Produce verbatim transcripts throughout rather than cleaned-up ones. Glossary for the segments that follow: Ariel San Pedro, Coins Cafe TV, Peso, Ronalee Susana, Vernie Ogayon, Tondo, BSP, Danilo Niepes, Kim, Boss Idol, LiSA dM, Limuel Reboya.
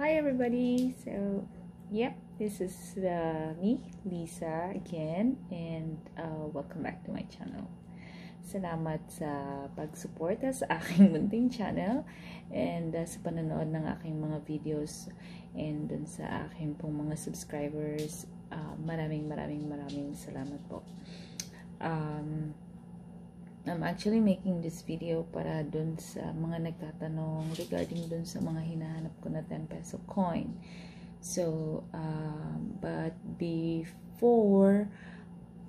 Hi everybody. So yep, this is uh, me, Lisa, again, and uh, welcome back to my channel. Salamat sa pagsuporta sa aking munting channel and uh, sa panonood ng aking mga videos and dun sa aking pong mga subscribers. Uh, maraming maraming maraming salamat po. Um, I'm actually making this video para dun sa mga nagtatanong regarding dun sa mga hinahanap ko na ten peso coin. So, um, but before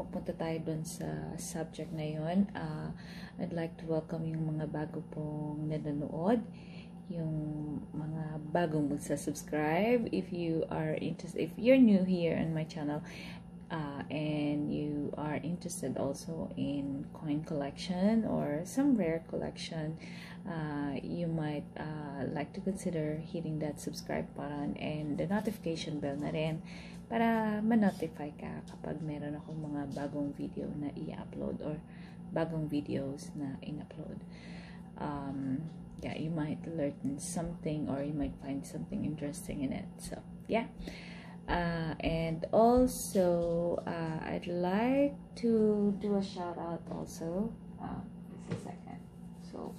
magpunta tayo dun sa subject na yun, uh, I'd like to welcome yung mga bago pong nanonood, yung mga bagong magsasubscribe. If you are interested, if you're new here on my channel, uh, and you are interested also in coin collection or some rare collection, Uh, you might uh, like to consider hitting that subscribe button and the notification bell na rin para ma-notify ka kapag meron akong mga bagong video na i-upload or bagong videos na in-upload. Um, yeah, you might learn something or you might find something interesting in it. So, yeah. Uh, and also, uh, I'd like to do a shout out also. Uh, just a second. So,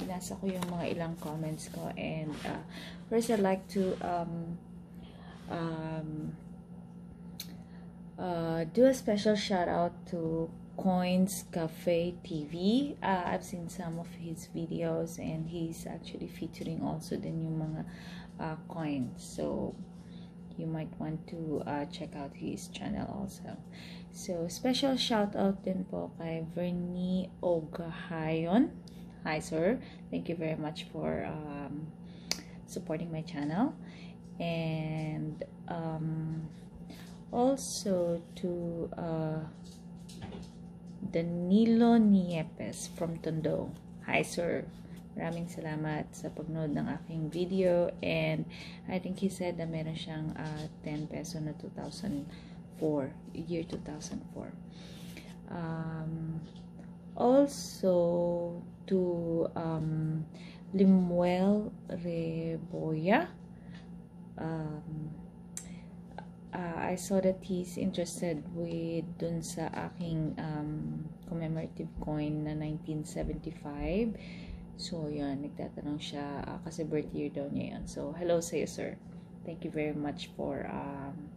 binasa ko yung mga ilang comments ko, and uh, first I'd like to um, um, uh, do a special shout out to Coins Cafe T V. uh, I've seen some of his videos and he's actually featuring also din yung mga uh, coins, so you might want to uh, check out his channel also. So special shout out din po kay Vernie Ogayon. Hi sir, thank you very much for um, supporting my channel, and um, also to uh, Danilo Niepes from Tondo. Hi sir, maraming salamat sa pagnood ng aking video, and I think he said na meron siyang uh, ten peso na two thousand four, year two thousand four. Um, also to um, Limuel Reboya. Um, uh, I saw that he's interested with dun sa aking um, commemorative coin na nineteen seventy-five. So, yun, nagtatanong siya uh, kasi birth year daw niya yun. So, hello sa'yo, sir. Thank you very much for um,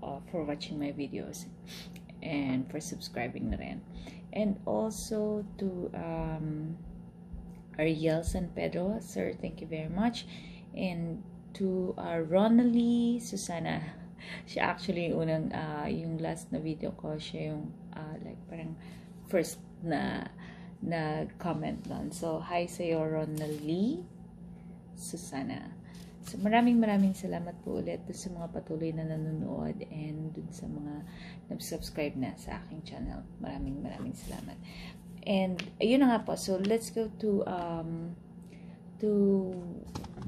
uh, for watching my videos and for subscribing na rin. And also to um, Ariel San Pedro. Sir, thank you very much. And to uh, Ronalee Susana. Siya actually unang, uh, yung last na video ko, siya yung uh, like parang first na na comment doon. So, hi sa'yo, Ronalee Susana. So, maraming maraming salamat po ulit sa mga patuloy na nanonood and dun sa mga nag-subscribe na sa aking channel. Maraming maraming salamat. And, ayun na nga po. So, let's go to um, to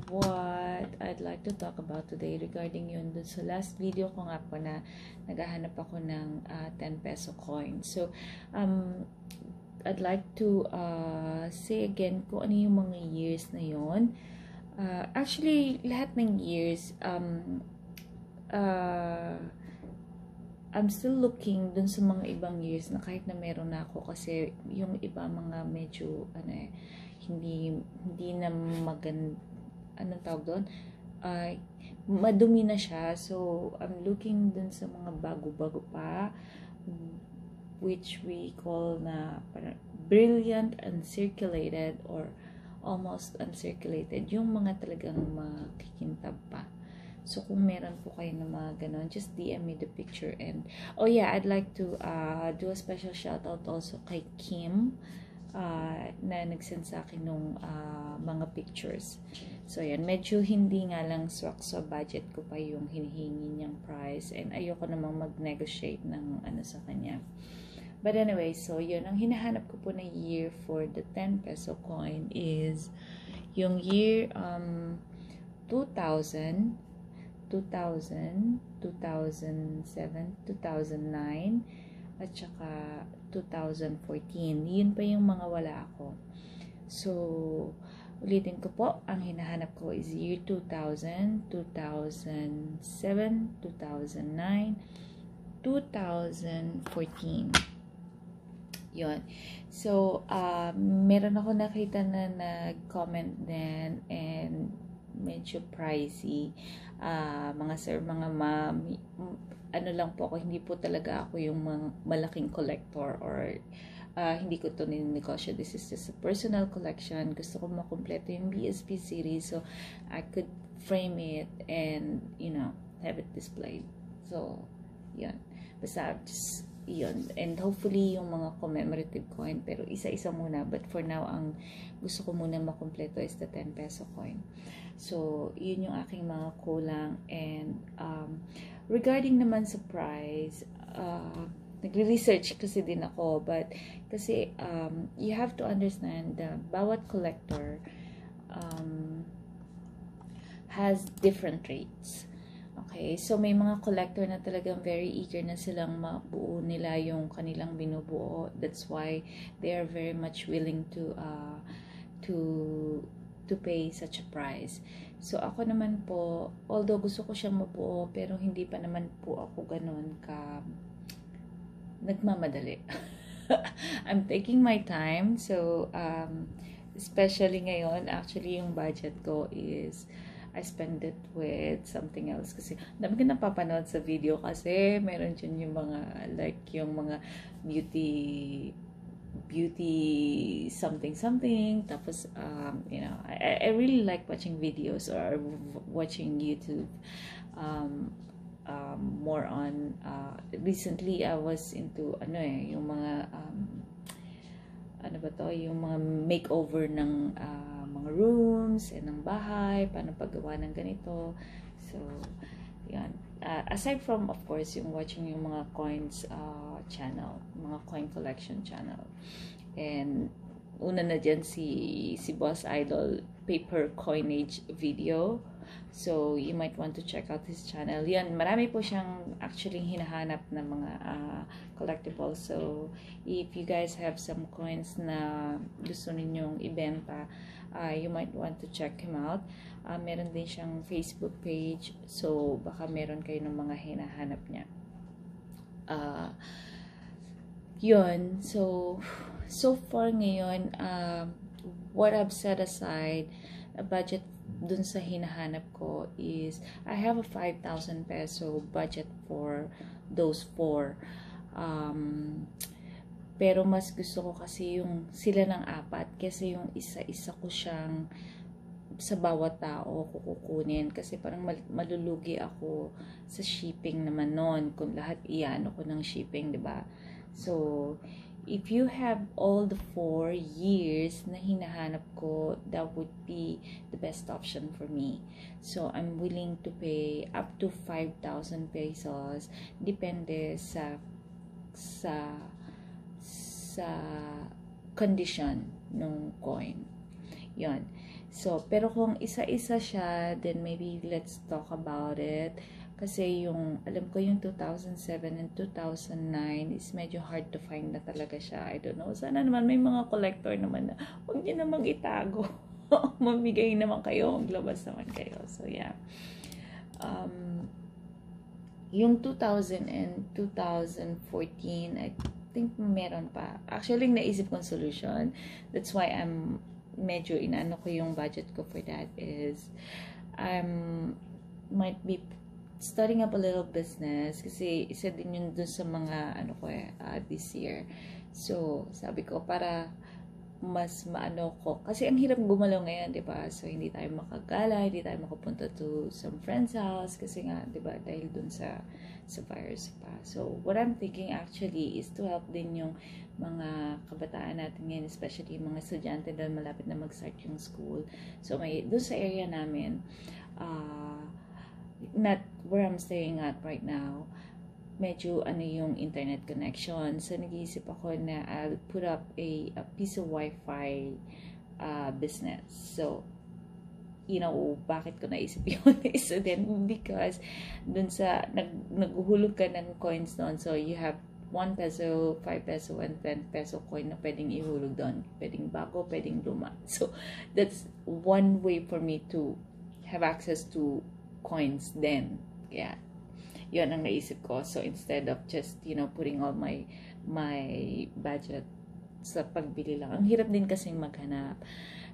what I'd like to talk about today regarding yun dun sa last video ko nga po na naghahanap ako ng uh, ten peso coin. So, um, I'd like to uh, say again kung ano yung mga years na yun. Uh, actually, lahat ng years, um, uh, I'm still looking dun sa mga ibang years na kahit na meron na ako, kasi yung iba mga medyo, ano eh, hindi, hindi na maganda, anong tawag doon? Uh, madumi na siya, so I'm looking dun sa mga bago-bago pa, which we call na brilliant, uncirculated, or almost uncirculated, yung mga talagang makikintab pa. So, kung meron po kayo ng mga ganon, just D M me the picture. And, oh yeah, I'd like to uh, do a special shout out also kay Kim, uh, na nag-send sa akin nung uh, mga pictures. So, yan, medyo hindi nga lang swak sa budget ko pa yung hinihingi niyang price, and ayoko namang mag-negotiate ng ano sa kanya. But anyway, so yun, ang hinahanap ko po na year for the ten peso coin is yung year um, two thousand, two thousand, two thousand seven, two thousand nine, at saka two thousand fourteen. Yun pa yung mga wala ako. So, Ulitin ko po, ang hinahanap ko is year two thousand, two thousand seven, two thousand nine, two thousand fourteen. Yun. So, uh, meron ako nakita na nag-comment din and medyo pricey. Uh, mga sir, mga ma'am, ano lang po ako, hindi po talaga ako yung malaking collector or uh, hindi ko ito ninegosyo. This is just a personal collection. Gusto ko makumpleto yung B S P series so I could frame it and, you know, have it displayed. So, yun. Basta, just yun. And hopefully, yung mga commemorative coin, pero isa-isa muna. But for now, ang gusto ko muna makumpleto is the ten peso coin. So, yun yung aking mga kulang. And, um, regarding naman sa price, uh, nagre-research kasi din ako, but kasi, um, you have to understand that bawat collector, um, has different rates. Okay, so may mga collector na talagang very eager na silang mabuo nila yung kanilang binubuo. That's why they are very much willing to uh, to to pay such a price. So ako naman po, although gusto ko siyang mabuo, pero hindi pa naman po ako ganun ka nagmamadali. I'm taking my time. So um, especially ngayon, actually yung budget ko is I spend it with something else kasi dami ko napapanood sa video kasi meron dyan yung mga like yung mga beauty beauty something something tapos um, you know I, I really like watching videos or watching YouTube um, um, more on uh, recently I was into ano eh yung mga um, ano ba to yung mga makeover ng uh, mga rooms and ng bahay, paano paggawa ng ganito. So, yan. Uh, aside from, of course, yung watching yung mga coins uh, channel, mga coin collection channel. And, una na dyan si, si Boss Idol paper coinage video. So, you might want to check out his channel. Yan, marami po siyang actually hinahanap ng mga uh, collectibles. So, if you guys have some coins na gusto ninyong ibenta, uh, you might want to check him out. Uh, meron din siyang Facebook page. So, baka meron kayo ng mga hinahanap niya. Uh, yun. So, so far ngayon, uh, what I've set aside, a budget dun sa hinahanap ko is I have a five thousand peso budget for those four. Um, pero mas gusto ko kasi yung sila ng apat kasi yung isa-isa ko siyang sa bawat tao kukunin kasi parang mal malulugi ako sa shipping naman noon kung lahat iyan ko ng shipping, di ba? So, if you have all the four years na hinahanap ko, that would be the best option for me. So, I'm willing to pay up to five thousand pesos depende sa sa sa condition ng coin. Yun. So, pero kung isa-isa siya, then maybe let's talk about it. Kasi yung, alam ko yung two thousand seven and two thousand nine is medyo hard to find na talaga siya. I don't know. Sana naman may mga collector naman na huwag niyo namang itago. Mamigay naman kayo. Maglabas naman kayo. So, yeah. Um, yung two thousand and two thousand fourteen, I think meron pa. Actually, naisip kong solution. That's why I'm medyo inaano ko yung budget ko for that is I'm might be starting up a little business kasi isa din yun dun sa mga ano ko eh uh, this year. So, sabi ko para mas maano ko kasi ang hirap gumalaw ngayon, 'di ba? So, hindi tayo makagala, hindi tayo makapunta to some friend's house kasi nga, 'di ba, dahil dun sa sa virus pa. So, what I'm thinking actually is to help din yung mga kabataan natin ngayon, especially yung mga estudyante dahil malapit na mag-start yung school. So, may dun sa area namin ah uh, not where I'm staying at right now, medyo ano yung internet connection. So, nag-iisip ako na I'll put up a, a piece of Wi-Fi uh, business. So, you know, bakit ko naisip yun? So, then, because dun sa, nag, naguhulog ka ng coins doon, so you have one peso, five peso, and ten peso coin na pwedeng ihulog doon. Pwedeng bago, pwedeng luma. So, that's one way for me to have access to coins then. Yeah. Yun ang naisip ko. So, instead of just, you know, putting all my my budget sa pagbili lang. Ang hirap din kasing maghanap.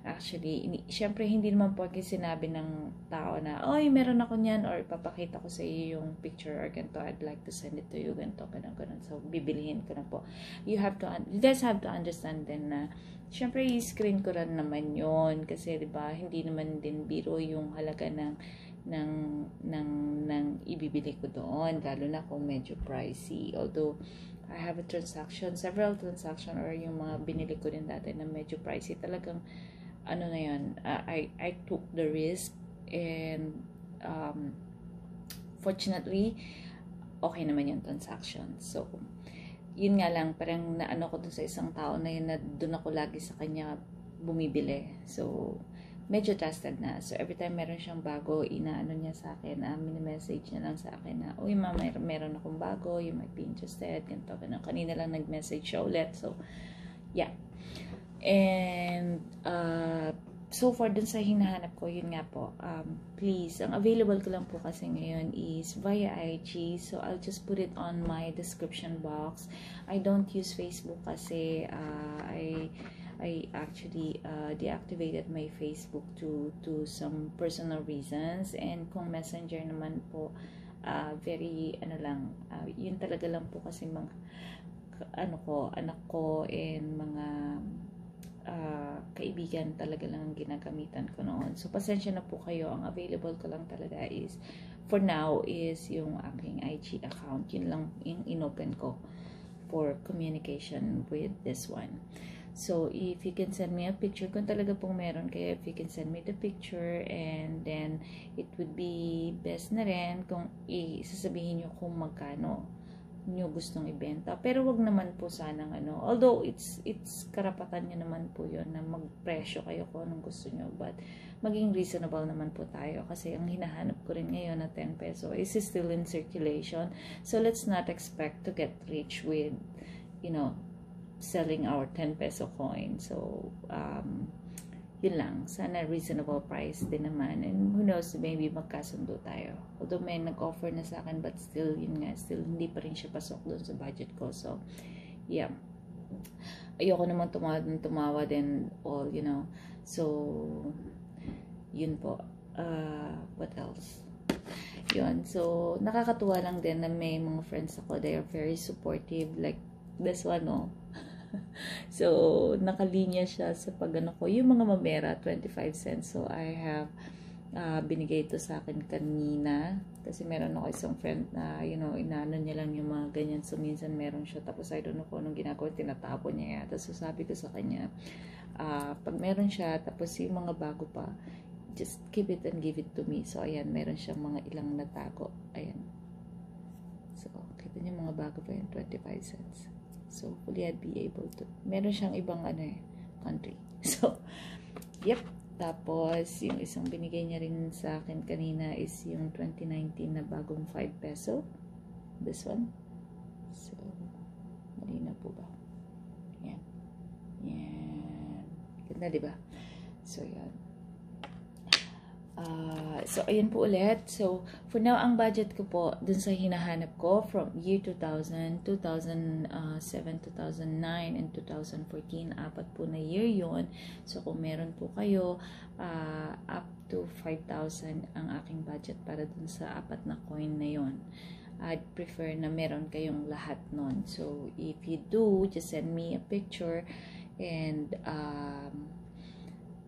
Actually, syempre hindi naman po kasi sinabi ng tao na, oy, meron ako niyan, or ipapakita ko sa iyo yung picture or ganito, I'd like to send it to you, ganito, ganun, ganun. So, bibilihin ko na po. You have to, you guys have to understand din na, syempre, i-screen ko rin naman yun. Kasi, di ba, hindi naman din biro yung halaga ng, ng, ng, ng ibibili ko doon. Lalo na kung medyo pricey. Although, I have a transaction, several transaction, or yung mga binili ko din dati na medyo pricey. Talagang, ano na yun, uh, I, I took the risk, and um, fortunately, okay naman yung transaction. So, yun nga lang, parang naano ko dun sa isang tao na yun, na dun ako lagi sa kanya bumibili. So, medyo trusted na. So, every time meron siyang bago, inaano niya sa akin, uh, minimessage niya lang sa akin na, uy ma, mer meron akong bago, you might be interested, ganito, ganito. Kanina lang nag-message siya ulit. So, yeah. And, uh, so far dun sa hinahanap ko, yun nga po, um, please, ang available ko lang po kasi ngayon is via I G, so I'll just put it on my description box. I don't use Facebook kasi, uh, I, I actually, uh, deactivated my Facebook to, to some personal reasons, and kung Messenger naman po, uh, very, ano lang, uh, yun talaga lang po kasi mga, ano ko, anak ko, and mga, Uh, kaibigan talaga lang ang ginagamitan ko noon. So, pasensya na po kayo. Ang available ko lang talaga is, for now, is yung aking I G account. Yun lang yung inopen ko for communication with this one. So, if you can send me a picture, kung talaga pong meron kayo, if you can send me the picture, and then, it would be best na rin kung isasabihin nyo kung magkano nyo gustong ibenta. Pero wag naman po sanang ano, although it's it's karapatan nyo naman po yun na magpresyo kayo kung anong gusto nyo, but maging reasonable naman po tayo kasi ang hinahanap ko rin ngayon na ten peso is still in circulation. So let's not expect to get rich with, you know, selling our ten peso coin. So, um, yun lang. Sana reasonable price din naman. And who knows, maybe magkasundo tayo. Although may nag-offer na sa akin, but still, yun nga, still hindi pa rin siya pasok doon sa budget ko. So, yeah. Ayoko naman tumawad ng tumawad and all, you know. So, yun po. Uh, what else? Yun. So, nakakatuwa lang din na may mga friends ako. They are very supportive. Like, this one, oh. So, nakalinya siya sa pagano ko. Yung mga mamera, twenty-five cents. So, I have uh, binigay ito sa akin kanina. Kasi meron ako isang friend na, you know, inaano niya lang yung mga ganyan. So, minsan meron siya. Tapos, I don't know kung anong ginagawa. Tinatapo niya yata. So, sabi ko sa kanya, uh, pag meron siya, tapos yung mga bago pa, just keep it and give it to me. So, ayan, meron siyang mga ilang natago. Ayan. So, kita niyo mga bago pa yun, twenty-five cents. So, hopefully I'd be able to. Meron siyang ibang ano eh, country. So, yep. Tapos, yung isang binigay niya rin sa akin kanina is yung twenty nineteen na bagong five peso. This one. So, mali na po ba? Yan. Yan. Ganda, diba? So, yan. Uh, so, ayun po ulit. So, for now, ang budget ko po dun sa hinahanap ko from year two thousand, two thousand seven, two thousand nine, and two thousand fourteen. Apat po na year yon. So, kung meron po kayo, uh, up to five thousand ang aking budget para dun sa apat na coin na yon. I'd prefer na meron kayong lahat nun. So, if you do, just send me a picture and um,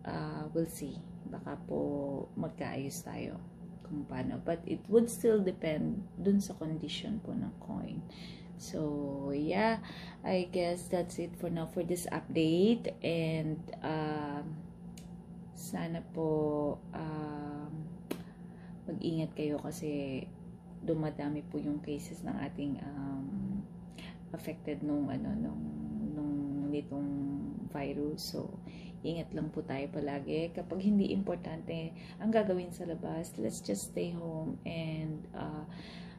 uh, we'll see. Baka po magkaayos tayo kung paano. But it would still depend dun sa condition po ng coin. So, yeah. I guess that's it for now for this update. And, uh, sana po uh, mag-ingat kayo kasi dumadami po yung cases ng ating um, affected nung, ano, nung, nung nitong virus. So, Ingat lang po tayo palagi. Kapag hindi importante ang gagawin sa labas, let's just stay home and uh,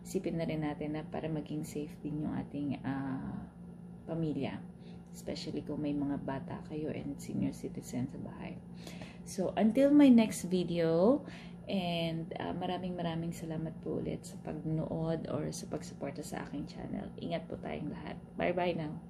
isipin na rin natin na para maging safe din yung ating uh, pamilya. Especially kung may mga bata kayo and senior citizen sa bahay. So, until my next video, and uh, maraming maraming salamat po ulit sa pagnood or sa pagsuporta sa aking channel. Ingat po tayong lahat. Bye-bye now!